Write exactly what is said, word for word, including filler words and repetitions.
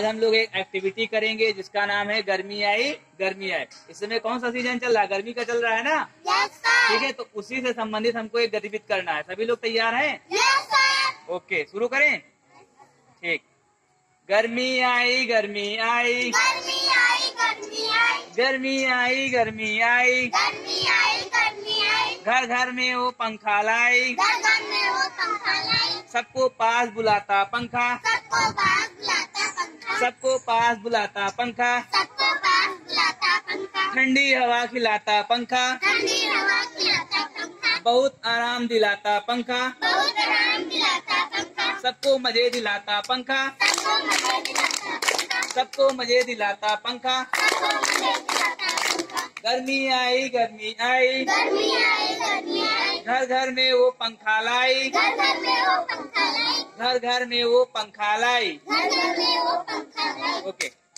आज हम लोग एक एक्टिविटी करेंगे जिसका नाम है गर्मी आई गर्मी आई। इस समय कौन सा सीजन चल रहा है? गर्मी का चल रहा है ना। yes, ठीक है, तो उसी से संबंधित हमको एक गतिविधि करना है। सभी लोग तैयार हैं? yes, ओके, शुरू करें। ठीक, गर्मी आई गर्मी आई गर्मी आई गर्मी आई गर्मी आई गर्मी आई गर्मी आई गर्मी आई, घर घर में वो पंखा लाई, घर घर में वो पंखा लाई, सबको पास बुलाता पंखा, सबको पास बुलाता पंखा, सबको पास बुलाता पंखा, ठंडी हवा खिलाता पंखा, ठंडी हवा खिलाता पंखा, बहुत आराम दिलाता पंखा, बहुत आराम दिलाता पंखा, सबको मजे दिलाता पंखा, सबको मजे दिलाता पंखा। गर्मी आई गर्मी आई गर्मी आई गर्मी आई, घर घर में वो पंखा लाई, घर घर में वो पंखा लाई, घर घर में वो पंखा लाई। Okay okay.